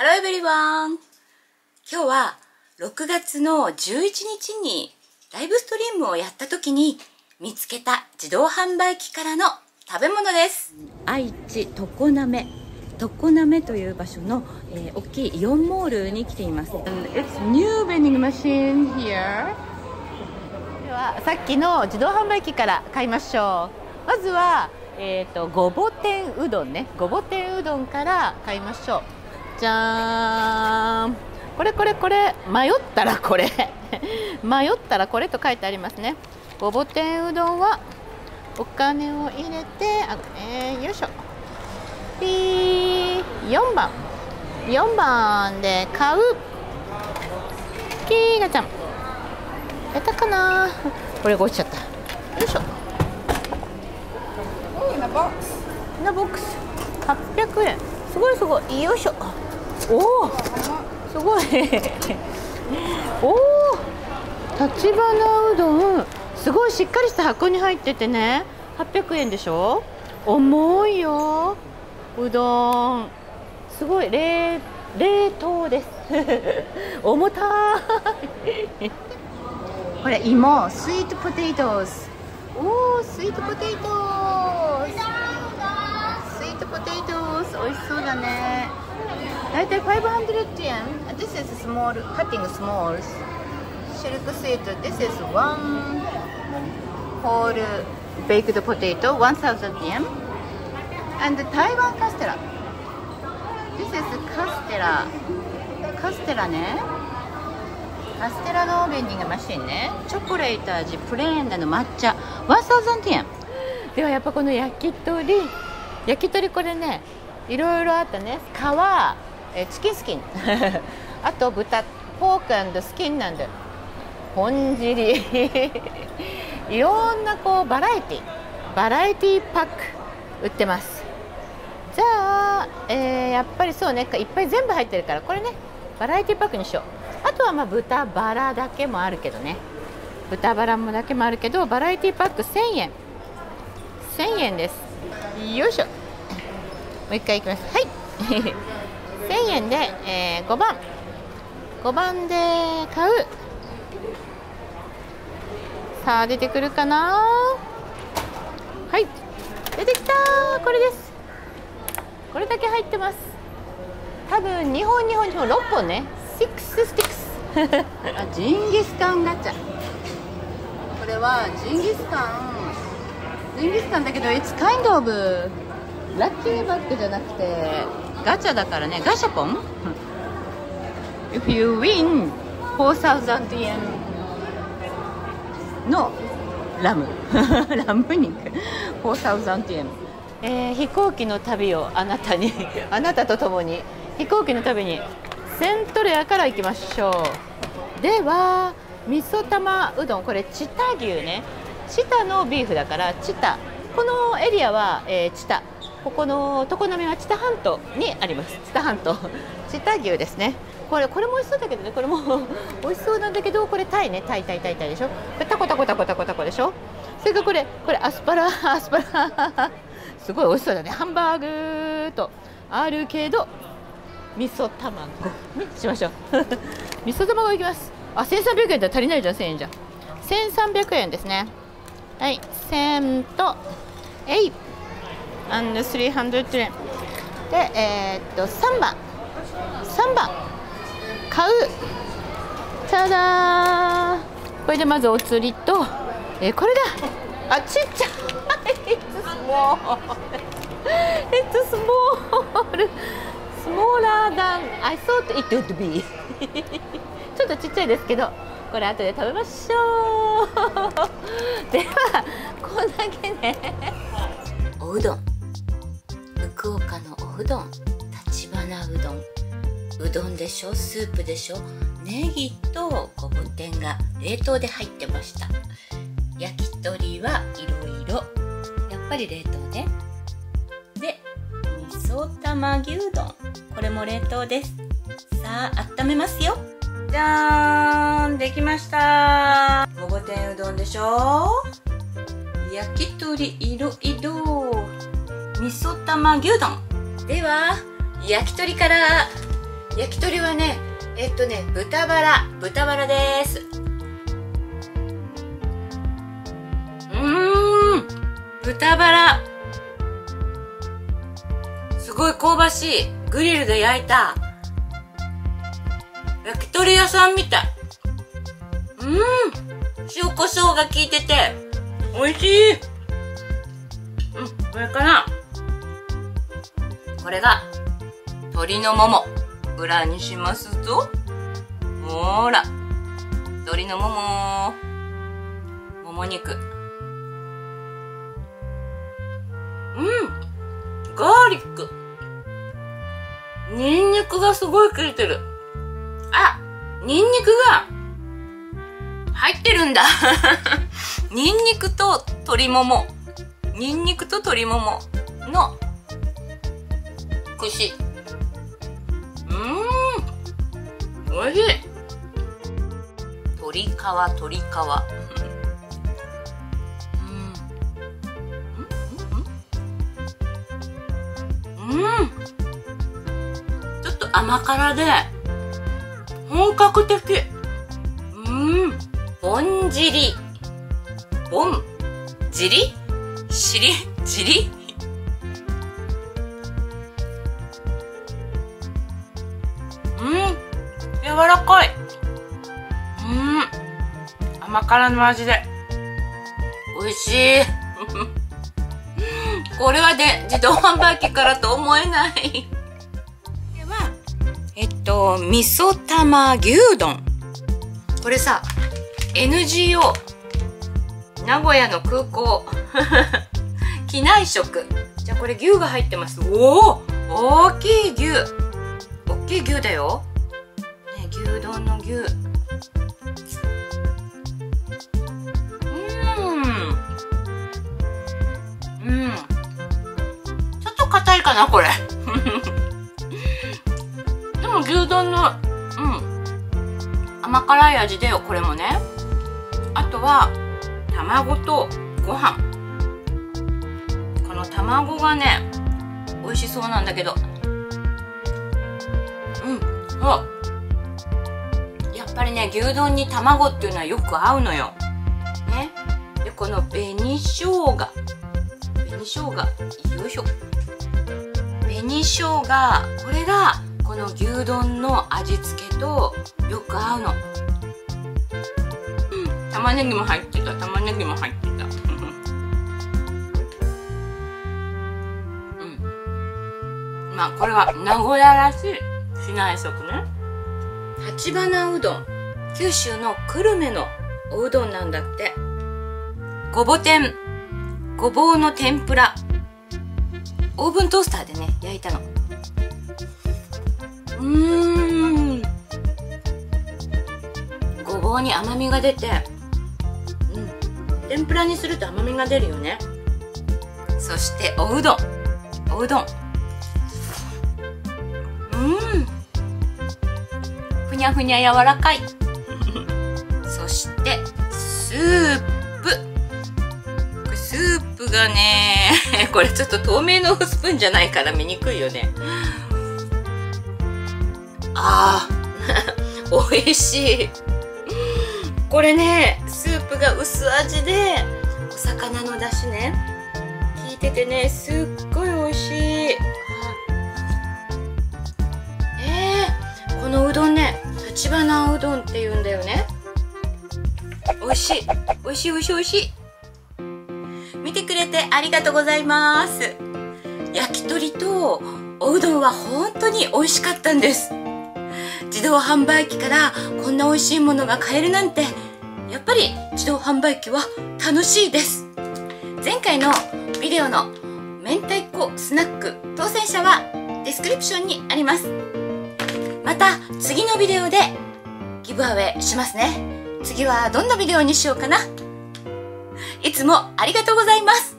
ハローエブリワン。今日は6月の11日にライブストリームをやった時に見つけた自動販売機からの食べ物です。愛知常滑という場所の、大きいイオンモールに来ています。ではさっきの自動販売機から買いましょう。まずは、ごぼ天うどんね、ごぼ天うどんから買いましょう。じゃーん、これ迷ったらこれ迷ったらこれと書いてありますね。ごぼ天うどんはお金を入れて、よいしょ、ピー、4番で買う。キーガちゃんやったかな。これが落ちちゃった。よいしょ、インナーボックス800円。すごいよいしょ。おお、すごいおお、立花うどん、すごいしっかりした箱に入っててね、800円でしょ。重いよ、うどん。すごい冷凍です重たいこれ芋、スイートポテトス。おお、スイートポテトス、美味しそうだね。だいたい500円。This is small cutting smalls. Silk sweet. This is one whole baked potato, 1000 yen. And Taiwan castella. This is castella. カステラのベンディングマシンね。チョコレート味プレーンなの抹茶、1000 yen。ではやっぱこの焼き鳥これね。いろいろあったね。皮、チキンスキンあと豚ポーク&スキンなんで本尻いろんなこうバラエティパック売ってます。じゃあ、やっぱりそうね、いっぱい全部入ってるからこれねバラエティパックにしよう。あとはまあ豚バラだけもあるけどね、バラエティパック1000円、1000円です。よいしょ、もう一回いきます。はい1000円で、5番で買う。さあ出てくるかな。はい、出てきたー。これです。これだけ入ってます。多分2本6本ね、6スティックスジンギスカンガチャ。これはジンギスカンだけど It's kind ofラッキーバッグじゃなくてガチャだからね、ガシャポンIf you win 4000 yen のラム肉4000 yen、飛行機の旅をあなたと共に飛行機の旅にセントレアから行きましょう。では味噌玉うどん、これチタ牛ね、チタのビーフだからチタ、このエリアは、チタ、ここの常滑は知多半島にあります。知多牛ですね。これも美味しそうだけどね、これも美味しそうなんだけど、これタイね、タイでしょ。これタコでしょ。それからこれアスパラすごい美味しそうだね。ハンバーグとあるけど味噌卵にしましょう味噌卵いきます。あ、1300円だ、足りないじゃん、1000円じゃん。1300円ですね。はい、1000と300円で、3番買う。ただー、これでまずお釣りと、これだ。あ、ちっちゃいIt's small smaller than I thought it would be ちょっとちっちゃいですけど、これ後で食べましょうではこんだけねおうどん、福岡のおうどん、立花うどん、うどんでしょ、スープでしょ、ネギとごぼ天が冷凍で入ってました。焼き鳥はいろいろ、やっぱり冷凍ね。で、味噌玉牛丼、これも冷凍です。さあ温めますよ。じゃーん、できました。ごぼ天うどんでしょ、焼き鳥いろいろ、味噌玉牛丼。では焼き鳥から焼き鳥はね豚バラです。豚バラすごい香ばしい。グリルで焼いた焼き鳥屋さんみたい。塩コショウが効いてて美味しい。これかな。これが鶏のもも、裏にしますぞ。ほら鶏のもも、もも肉。ガーリック、ニンニクがすごい効いてる。あ、ニンニクが入ってるんだニンニクと鶏もも、ニンニクと鶏ももの串。おいしい。鶏皮、ちょっと甘辛で本格的。ぼんじり、ぼんじり、しりじり、柔らかい。甘辛の味で美味しいこれはね、自動販売機からと思えないでは、味噌玉牛丼。これさ、NGO 名古屋の空港機内食。じゃあこれ牛が入ってます。おお、大きい牛、大きい牛だよ。牛丼の牛。ちょっと硬いかなこれでも牛丼の甘辛い味だよこれもね。あとは卵とご飯。この卵がね美味しそうなんだけど、やっぱりね、牛丼に卵っていうのはよく合うのよ。ね、でこの紅生姜、よいしょ、紅生姜、これがこの牛丼の味付けとよく合うの。玉ねぎも入ってた、まあこれは名古屋らしい機内食ね。立花うどん、九州の久留米のおうどんなんだって。ごぼ天、ごぼうの天ぷら。オーブントースターでね焼いたの。ごぼうに甘みが出て、天ぷらにすると甘みが出るよね。そしておうどん、ふにゃふにゃ柔らかいそしてスープ、がねこれちょっと透明のスプーンじゃないから見にくいよね。あおいしいこれね。スープが薄味でお魚のだしね効いててね、すっごいおいしい。このうどんね、立花うどんって言うんだよね。おいしい、見てくれてありがとうございます。焼き鳥とおうどんは本当に美味しかったんです。自動販売機からこんな美味しいものが買えるなんて、やっぱり自動販売機は楽しいです。前回のビデオの明太子スナック当選者はディスクリプションにあります。また次のビデオでギブアウェイしますね。次はどんなビデオにしようかな。いつもありがとうございます。